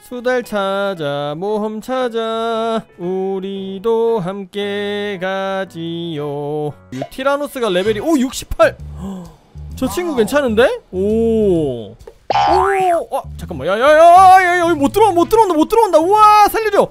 수달 찾아 모험 찾아 우리도 함께 가지요. 이 티라노스가 레벨이 오 68! 저 친구 괜찮은데? 오. 오! 아, 잠깐만. 야야야야, 여기 못 들어온다. 못 들어온다. 우와, 살려줘.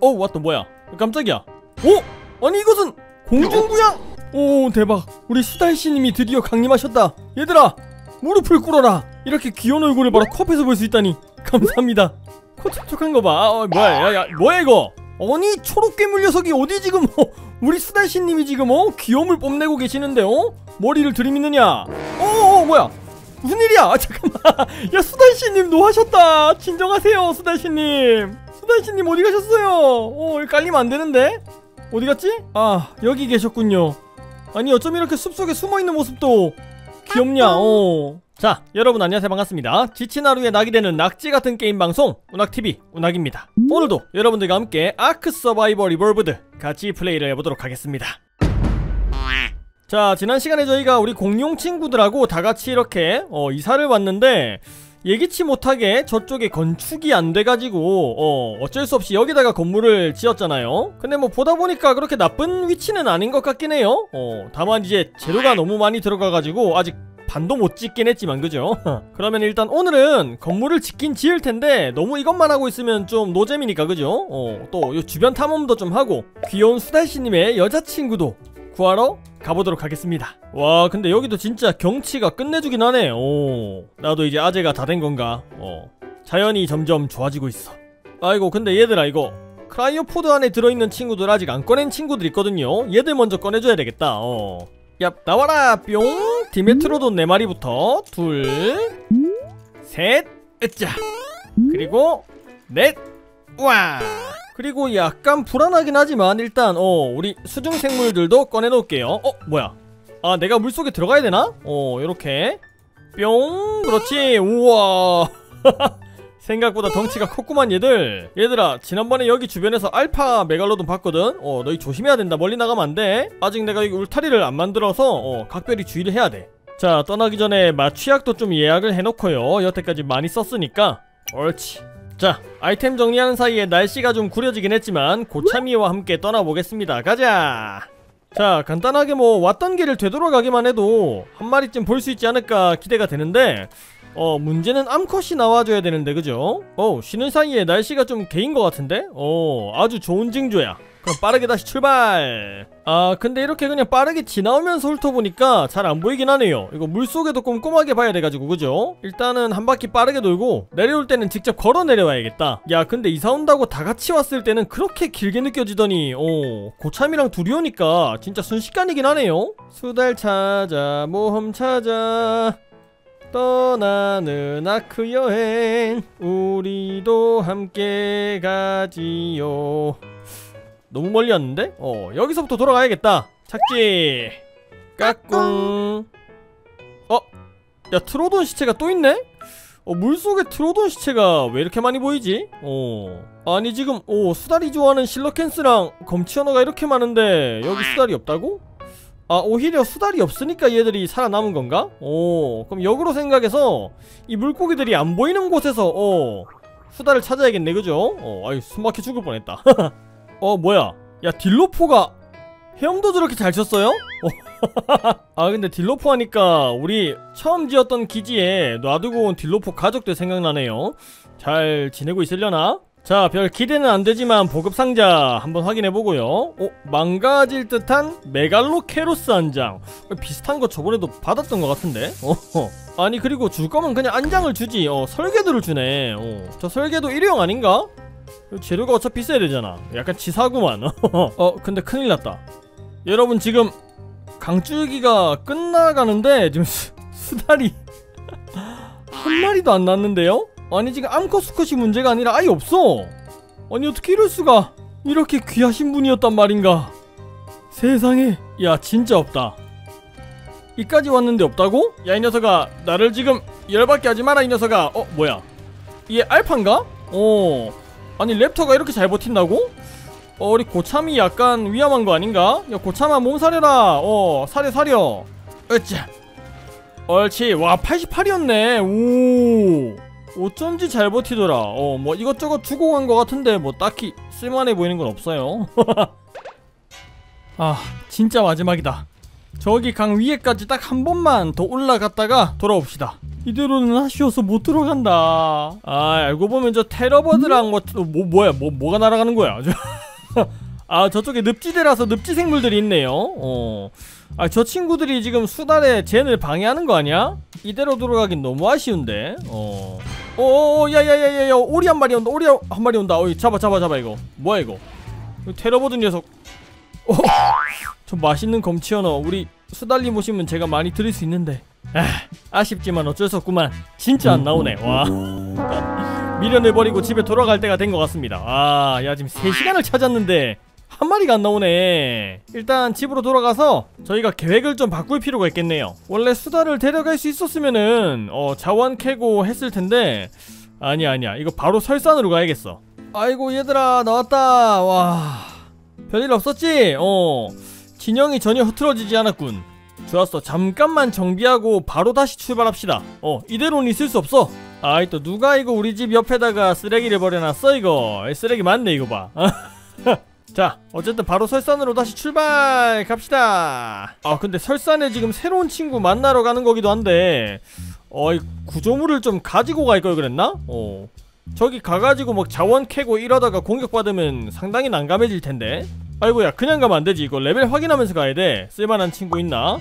어, 왔다. 뭐야? 깜짝이야. 오! 아니 이것은 공중부양. 오, 대박. 우리 수달씨님이 드디어 강림하셨다. 얘들아, 무릎을 꿇어라. 이렇게 귀여운 얼굴을 바로 코앞에서 볼 수 있다니 감사합니다. 코 촉촉한거 봐. 뭐야, 야, 뭐야 이거. 아니 초록 괴물 녀석이 어디 지금. 우리 수달씨님이 지금 귀여움을 뽐내고 계시는데 머리를 들이미느냐. 뭐야, 무슨 일이야. 아, 잠깐만. 야, 수달씨님 노하셨다. 진정하세요. 수달씨님 어디 가셨어요? 여기 깔리면 안되는데. 어디 갔지? 아, 여기 계셨군요. 아니 어쩜 이렇게 숲속에 숨어있는 모습도 귀엽냐. 자, 여러분 안녕하세요. 반갑습니다. 지친 하루에 낙이 되는 낙지 같은 게임 방송 운학 TV 운학입니다. 오늘도 여러분들과 함께 아크 서바이벌 이볼브드 같이 플레이를 해보도록 하겠습니다. 자, 지난 시간에 저희가 우리 공룡 친구들하고 다같이 이렇게 이사를 왔는데 예기치 못하게 저쪽에 건축이 안 돼가지고 어쩔 수 없이 여기다가 건물을 지었잖아요. 근데 뭐 보다보니까 그렇게 나쁜 위치는 아닌 것 같긴 해요. 다만 이제 재료가 너무 많이 들어가가지고 아직 반도 못 짓긴 했지만, 그죠? 그러면 일단 오늘은 건물을 짓긴 지을 텐데 너무 이것만 하고 있으면 좀 노잼이니까, 그죠? 또 요 주변 탐험도 좀 하고 귀여운 수달씨님의 여자친구도 구하러 가보도록 하겠습니다. 와, 근데 여기도 진짜 경치가 끝내주긴 하네. 오, 나도 이제 아재가 다 된건가. 자연이 점점 좋아지고 있어. 아이고, 근데 얘들아, 이거 크라이오포드 안에 들어있는 친구들 아직 안 꺼낸 친구들 있거든요. 얘들 먼저 꺼내줘야 되겠다. 야, 나와라 뿅. 디메트로돈 4마리부터 둘셋 으짜, 그리고 넷와 그리고 약간 불안하긴 하지만 일단 우리 수중생물들도 꺼내놓을게요. 뭐야? 아, 내가 물속에 들어가야 되나? 요렇게 뿅. 그렇지. 우와. 생각보다 덩치가 컸구만. 얘들아, 지난번에 여기 주변에서 알파 메갈로돈 봤거든? 너희 조심해야 된다. 멀리 나가면 안 돼. 아직 내가 여기 울타리를 안 만들어서 각별히 주의를 해야 돼. 자, 떠나기 전에 마취약도 좀 예약을 해놓고요. 여태까지 많이 썼으니까. 옳지. 자, 아이템 정리하는 사이에 날씨가 좀 구려지긴 했지만 고참이와 함께 떠나보겠습니다. 가자. 자, 간단하게 뭐 왔던 길을 되돌아가기만 해도 한 마리쯤 볼 수 있지 않을까 기대가 되는데 문제는 암컷이 나와줘야 되는데, 그죠? 쉬는 사이에 날씨가 좀 개인 것 같은데? 아주 좋은 징조야. 그럼 빠르게 다시 출발. 아, 근데 이렇게 그냥 빠르게 지나오면서 훑어보니까 잘 안 보이긴 하네요. 이거 물속에도 꼼꼼하게 봐야 돼가지고, 그죠? 일단은 한 바퀴 빠르게 돌고 내려올 때는 직접 걸어 내려와야겠다. 야, 근데 이사 온다고 다 같이 왔을 때는 그렇게 길게 느껴지더니 고참이랑 둘이 오니까 진짜 순식간이긴 하네요. 수달 찾아 모험 찾아 떠나는 아크 여행 우리도 함께 가지요. 너무 멀리 왔는데? 여기서부터 돌아가야겠다. 착지. 까꿍. 야, 트로돈 시체가 또 있네? 물속에 트로돈 시체가 왜 이렇게 많이 보이지? 아니 지금 수달이 좋아하는 실러켄스랑 검치언어가 이렇게 많은데 여기 수달이 없다고? 아, 오히려 수달이 없으니까 얘들이 살아남은 건가? 그럼 역으로 생각해서 이 물고기들이 안 보이는 곳에서 수달을 찾아야겠네, 그죠? 아이, 숨막혀 죽을 뻔했다. 뭐야? 야, 딜로포가 헤엄도 저렇게 잘 쳤어요? 아, 근데 딜로포 하니까 우리 처음 지었던 기지에 놔두고 온 딜로포 가족들 생각나네요. 잘 지내고 있으려나? 자, 별 기대는 안되지만 보급상자 한번 확인해보고요. 망가질 듯한 메갈로케로스 한 장. 비슷한거 저번에도 받았던 것 같은데. 아니 그리고 줄거면 그냥 한 장을 주지. 설계도를 주네. 저 설계도 일회용 아닌가? 재료가 어차피 있어야 되잖아. 약간 치사구만. 근데 큰일났다. 여러분, 지금 강줄기가 끝나가는데 지금 수달이 한 마리도 안 났는데요? 아니 지금 암컷 수컷이 문제가 아니라 아예 없어. 아니 어떻게 이럴 수가. 이렇게 귀하신 분이었단 말인가. 세상에. 야, 진짜 없다. 이까지 왔는데 없다고? 야, 이 녀석아, 나를 지금 열받게 하지 마라. 이 녀석아. 뭐야, 얘 알파인가? 아니 랩터가 이렇게 잘 버틴다고? 우리 고참이 약간 위험한 거 아닌가? 야, 고참아, 몸 사려라. 사려. 으쌰. 옳지. 와 88이었네 오 어쩐지 잘 버티더라. 뭐 이것저것 주고 간 것 같은데 뭐 딱히 쓸만해 보이는 건 없어요. 아 진짜 마지막이다. 저기 강 위에까지 딱 한 번만 더 올라갔다가 돌아옵시다. 이대로는 아쉬워서 못 들어간다. 아 알고 보면 저 테러버드랑 뭐가 날아가는 거야. 아 저쪽에 늪지대라서 늪지 생물들이 있네요. 아 저 친구들이 지금 수달의 젠을 방해하는 거 아니야? 이대로 돌아가긴 너무 아쉬운데. 오 야야야야야 오리 한 마리 온다. 오리 한 마리 온다. 어이 잡아 이거 뭐야 이거 테러버드 녀석. 저 맛있는 검치연어 우리 수달님 오시면 제가 많이 드릴 수 있는데 아쉽지만 어쩔 수 없구만. 진짜 안 나오네. 와 미련해버리고 집에 돌아갈 때가 된 것 같습니다. 아 야 지금 3시간을 찾았는데 한 마리가 안 나오네. 일단 집으로 돌아가서 저희가 계획을 좀 바꿀 필요가 있겠네요. 원래 수달을 데려갈 수 있었으면은 자원 캐고 했을 텐데 아니야 이거 바로 설산으로 가야겠어. 아이고 얘들아 나왔다. 와 별일 없었지? 진영이 전혀 흐트러지지 않았군. 좋았어. 잠깐만 정비하고 바로 다시 출발합시다. 이대로는 있을 수 없어. 아이 또 누가 이거 우리 집 옆에다가 쓰레기를 버려놨어 이거. 쓰레기 많네 이거 봐. 자 어쨌든 바로 설산으로 다시 출발 갑시다. 아 근데 설산에 지금 새로운 친구 만나러 가는 거기도 한데 이 구조물을 좀 가지고 갈 걸 그랬나? 저기 가가지고 막 자원 캐고 이러다가 공격받으면 상당히 난감해질 텐데. 아이고야 그냥 가면 안 되지. 이거 레벨 확인하면서 가야 돼. 쓸만한 친구 있나?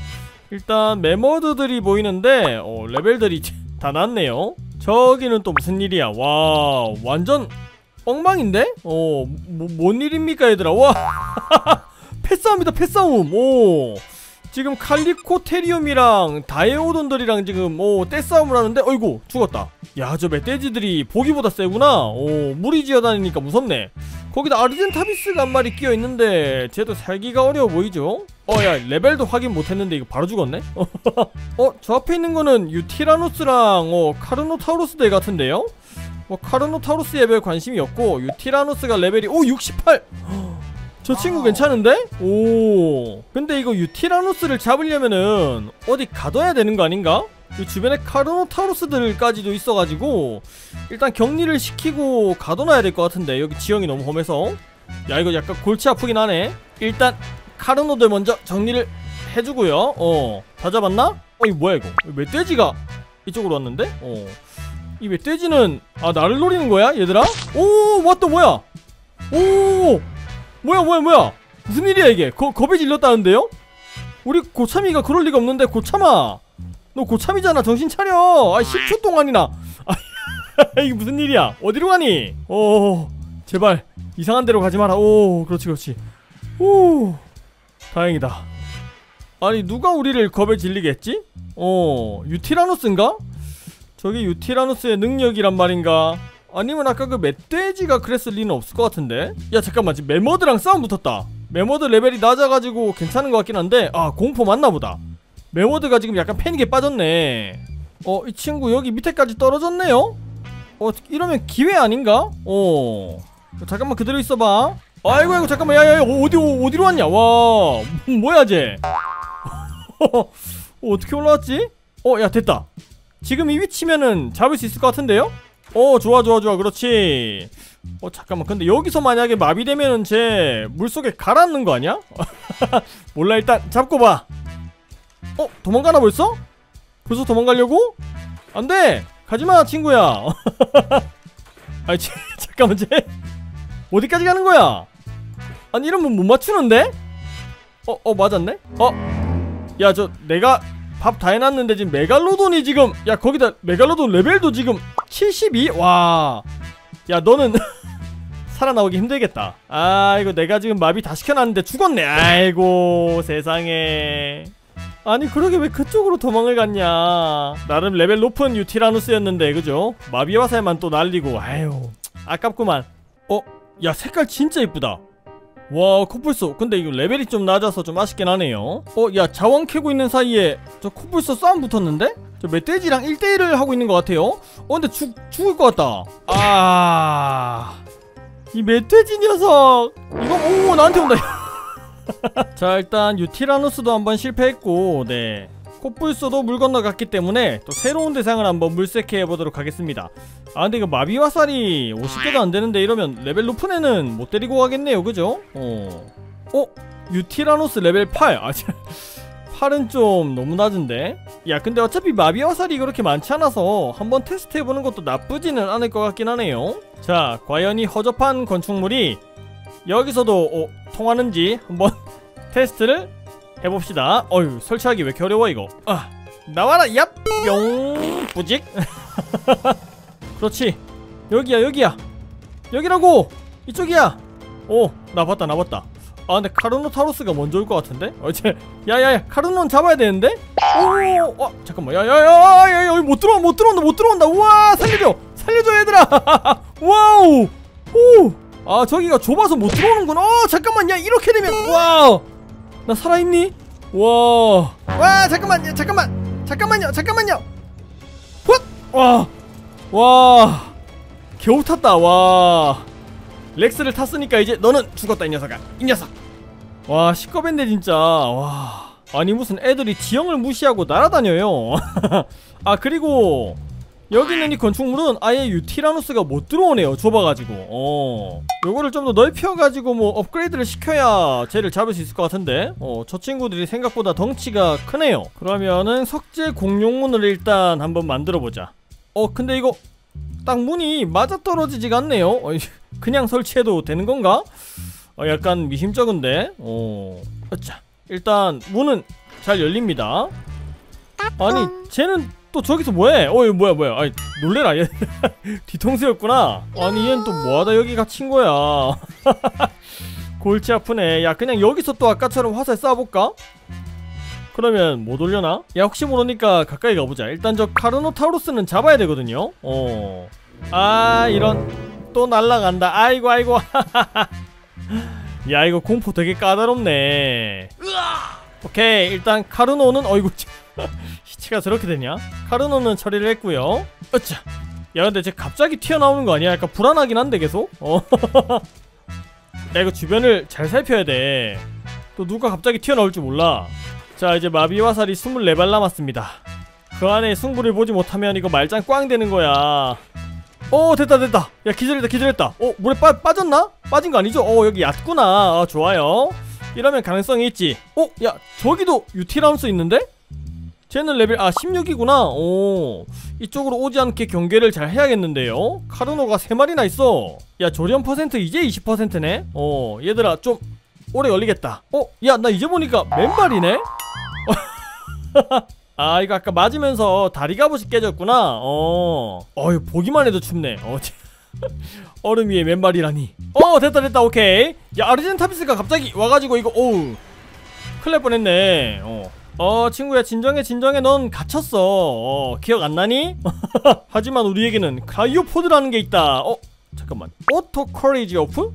일단 메머드들이 보이는데 레벨들이 다 낮네요. 저기는 또 무슨 일이야. 와 완전 엉망인데? 뭔 일입니까 얘들아. 와 패싸움이다 패싸움. 지금 칼리코테리움이랑 다이오돈들이랑 지금 떼싸움을 하는데 어이구 죽었다. 야 저 멧돼지들이 보기보다 세구나. 무리 지어다니니까 무섭네. 거기다 아르젠타비스가 한 마리 끼어있는데 쟤도 살기가 어려워 보이죠? 야 레벨도 확인 못했는데 이거 바로 죽었네? 저 앞에 있는 거는 유티라노스랑 카르노타우루스 대 같은데요? 카르노타우루스에 별 관심이 없고 유티라노스가 레벨이 68! 저 친구 괜찮은데? 근데 이거 유티라노스를 잡으려면은 어디 가둬야 되는 거 아닌가? 이 주변에 카르노타우루스들까지도 있어가지고 일단 격리를 시키고 가둬놔야 될 것 같은데 여기 지형이 너무 험해서 야 이거 약간 골치 아프긴 하네. 일단 카르노들 먼저 정리를 해주고요. 다 잡았나? 어이 뭐야 이거 멧돼지가 이쪽으로 왔는데? 이 멧돼지는 아 나를 노리는 거야 얘들아? 오 왔다 뭐야. 오 뭐야 무슨 일이야 이게. 겁이 질렸다는데요? 우리 고참이가 그럴 리가 없는데. 고참아 너 고참이잖아 정신 차려. 10초 동안이나 이게 무슨 일이야. 어디로 가니? 제발 이상한 데로 가지 마라. 오 그렇지 오 다행이다. 아니 누가 우리를 겁에 질리게 했지? 유티라노스인가? 저게 유티라노스의 능력이란 말인가? 아니면 아까 그 멧돼지가 그랬을 리는 없을 것 같은데. 야 잠깐만 지금 메머드랑 싸움 붙었다. 메머드 레벨이 낮아가지고 괜찮은 것 같긴 한데 아 공포 맞나보다. 메머드가 지금 약간 패닉에 빠졌네. 이 친구 여기 밑에까지 떨어졌네요? 이러면 기회 아닌가? 잠깐만 그대로 있어봐. 아이고 잠깐만 야야야 어디로 왔냐. 와 뭐야 쟤. 어떻게 올라왔지? 야 됐다. 지금 이 위치면은 잡을 수 있을 것 같은데요? 좋아 그렇지. 잠깐만 근데 여기서 만약에 마비되면은 쟤 물속에 가라앉는 거 아니야? 몰라 일단 잡고 봐. 도망가나 벌써? 벌써 도망가려고? 안 돼! 가지마 친구야. 아니 잠깐만 쟤 어디까지 가는 거야? 아니 이러면 못 맞추는데? 맞았네? 야 저 내가 밥 다 해놨는데 지금 메갈로돈이 지금 야 거기다 메갈로돈 레벨도 지금 72? 와 야 너는 살아나오기 힘들겠다. 아 이거 내가 지금 마비 다 시켜놨는데 죽었네. 아이고 세상에. 아니 그러게 왜 그쪽으로 도망을 갔냐. 나름 레벨 높은 유티라누스였는데 그죠? 마비 화살만 또 날리고 아유 아깝구만. 야 색깔 진짜 이쁘다. 와 코뿔소 근데 이거 레벨이 좀 낮아서 좀 아쉽긴 하네요. 야 자원 캐고 있는 사이에 저 코뿔소 싸움 붙었는데? 저 멧돼지랑 1대1을 하고 있는 것 같아요. 근데 죽을 것 같다. 아 이 멧돼지 녀석 이거 나한테 온다. 자 일단 유티라노스도 한번 실패했고 네 코뿔소도 물 건너갔기 때문에 또 새로운 대상을 한번 물색해보도록 하겠습니다. 아 근데 이거 마비화살이 50개도 안되는데 이러면 레벨 높은 애는 못 데리고 가겠네요. 그죠? 어? 유티라노스 레벨 8! 아, 8은 좀 너무 낮은데? 야 근데 어차피 마비화살이 그렇게 많지 않아서 한번 테스트해보는 것도 나쁘지는 않을 것 같긴 하네요. 자 과연 이 허접한 건축물이 여기서도 통하는지 한번 테스트를 해봅시다. 어휴 설치하기 왜 이렇게 어려워 이거. 아 나와라 얍! 뿅! 뿌직! 그렇지 여기야 여기야 여기라고! 이쪽이야! 오 나 봤다 나 봤다. 아 근데 카르노타로스가 먼저 올 것 같은데? 어째 야야야 카르노는 잡아야 되는데? 오! 아 잠깐만 야야야야야 여기 못 들어온다 못 들어온다 못 들어온다. 우와 살려줘 살려줘 얘들아. 와우 오! 아 저기가 좁아서 못 들어오는구나. 어 잠깐만 야 이렇게 되면 와우 나 살아있니? 와. 와 잠깐만 야, 잠깐만 잠깐만요 잠깐만요. 훗! 와. 와 겨우 탔다. 와 렉스를 탔으니까 이제 너는 죽었다 이 녀석아 이 녀석. 와 시꺼벤데 진짜. 와 아니 무슨 애들이 지형을 무시하고 날아다녀요. 아 그리고 여기 있는 이 건축물은 아예 유티라노스가 못 들어오네요. 좁아가지고 요거를 좀 더 넓혀가지고 뭐 업그레이드를 시켜야 쟤를 잡을 수 있을 것 같은데 저 친구들이 생각보다 덩치가 크네요. 그러면은 석재 공룡문을 일단 한번 만들어보자. 근데 이거 딱 문이 맞아떨어지지가 않네요. 그냥 설치해도 되는 건가? 약간 미심쩍은데 자 일단 문은 잘 열립니다. 아니 쟤는 또 저기서 뭐해? 얘 뭐야 뭐야. 아니 놀래라 얘. 뒤통수였구나. 아니 얘는 또 뭐하다 여기 갇힌 거야. 골치 아프네. 야 그냥 여기서 또 아까처럼 화살 쏴볼까? 그러면 못 올려나? 야 혹시 모르니까 가까이 가보자. 일단 저 카르노타우루스는 잡아야 되거든요. 아 이런 또 날라간다. 아이고 아이고. 야 이거 공포 되게 까다롭네. 오케이 일단 카르노는 어이구 시체가 저렇게 되냐? 카르노는 처리를 했고요. 어차. 야 근데 쟤 갑자기 튀어나오는 거 아니야? 약간 불안하긴 한데 계속. 야 이거 주변을 잘 살펴야 돼. 또 누가 갑자기 튀어나올지 몰라. 자 이제 마비화살이 24발 남았습니다. 그 안에 승부를 보지 못하면 이거 말짱 꽝 되는 거야. 됐다 됐다. 야 기절했다 기절했다. 물에 빠졌나? 빠진 거 아니죠? 여기 얕구나. 아 좋아요. 이러면 가능성이 있지. 야 저기도 유티라노스 있는데? 쟤는 레벨 16이구나 이쪽으로 오지 않게 경계를 잘 해야겠는데요. 카르노가 3마리나 있어. 야 조련 퍼센트 이제 20%네 얘들아 좀 오래 걸리겠다. 야 나 이제 보니까 맨발이네? 아 이거 아까 맞으면서 다리 갑옷이 깨졌구나. 이거 보기만 해도 춥네. 얼음 위에 맨발이라니. 됐다 됐다. 오케이. 야 아르젠타비스가 갑자기 와가지고 이거 오우 큰일 날 뻔했네. 친구야 진정해 진정해. 넌 갇혔어. 기억 안 나니? 하지만 우리에게는 크라이오포드라는 게 있다. 잠깐만 오토 커리지 오프?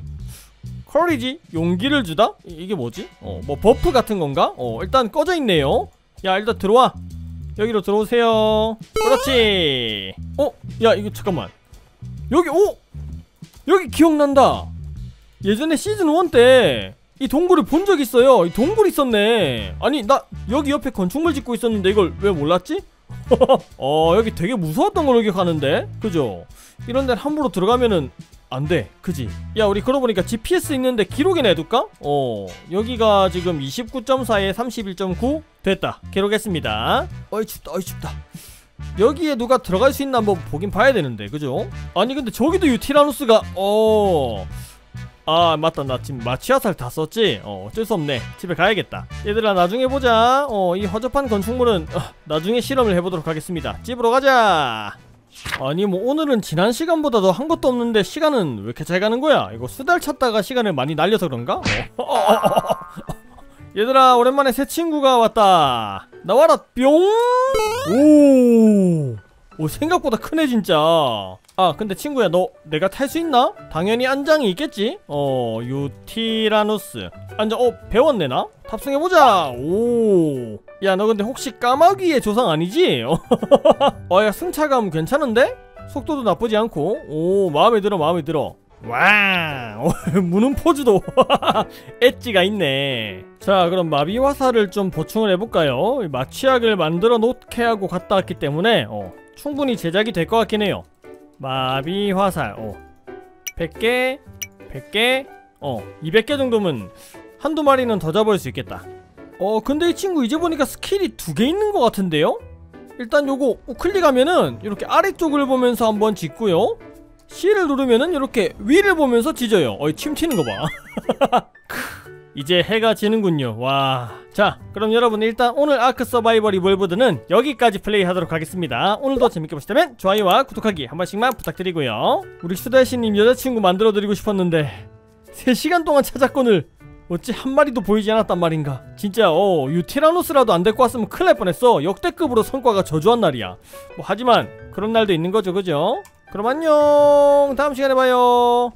커리지? 용기를 주다? 이게 뭐지? 뭐 버프 같은 건가? 일단 꺼져 있네요. 야 일단 들어와. 여기로 들어오세요. 그렇지. 야 이거 잠깐만 여기 여기 기억난다. 예전에 시즌1 때 이 동굴을 본 적 있어요. 이 동굴 있었네. 아니 나 여기 옆에 건축물 짓고 있었는데 이걸 왜 몰랐지? 여기 되게 무서웠던 걸로 기억하는데 그죠? 이런 데는 함부로 들어가면은 안 돼, 그지? 야, 우리 그러고 보니까 GPS 있는데 기록이나 해둘까? 여기가 지금 29.4에 31.9? 됐다, 기록했습니다. 어이 춥다. 여기에 누가 들어갈 수 있나 한번 보긴 봐야 되는데, 그죠? 아니, 근데 저기도 유티라노스가, 아, 맞다, 나 지금 마취화살 다 썼지? 어쩔 수 없네. 집에 가야겠다. 얘들아, 나중에 보자. 이 허접한 건축물은, 나중에 실험을 해보도록 하겠습니다. 집으로 가자! 아니 뭐 오늘은 지난 시간보다도 한 것도 없는데 시간은 왜 이렇게 잘 가는 거야? 이거 수달 찾다가 시간을 많이 날려서 그런가? 얘들아 오랜만에 새 친구가 왔다. 나와라 뿅! 오 생각보다 크네 진짜. 아 근데 친구야 너 내가 탈 수 있나? 당연히 안장이 있겠지? 유티라노스 안장 배웠네 나? 탑승해보자. 야 너 근데 혹시 까마귀의 조상 아니지? 야 승차감 괜찮은데? 속도도 나쁘지 않고 마음에 들어 마음에 들어. 와, 무는 포즈도 엣지가 있네. 자, 그럼 마비 화살을 좀 보충을 해볼까요? 마취약을 만들어 놓게 하고 갔다 왔기 때문에 충분히 제작이 될 것 같긴 해요. 마비 화살 100개 100개 200개 정도면 한두 마리는 더 잡을 수 있겠다. 근데 이 친구 이제 보니까 스킬이 두 개 있는 것 같은데요? 일단 요거 우클릭하면은 이렇게 아래쪽을 보면서 한번 짖고요, C를 누르면은 이렇게 위를 보면서 짖어요. 어이, 침 튀는 거 봐. 이제 해가 지는군요. 와. 자, 그럼 여러분, 일단 오늘 아크 서바이벌 이볼브드는 여기까지 플레이하도록 하겠습니다. 오늘도 재밌게 보셨다면 좋아요와 구독하기 한 번씩만 부탁드리고요. 우리 수다씨님 여자친구 만들어드리고 싶었는데 3시간 동안 찾았거늘 어찌 한 마리도 보이지 않았단 말인가. 진짜 유티라노스라도 안 데리고 왔으면 큰일 날 뻔했어. 역대급으로 성과가 저조한 날이야. 뭐 하지만 그런 날도 있는 거죠, 그죠? 그럼 안녕, 다음 시간에 봐요.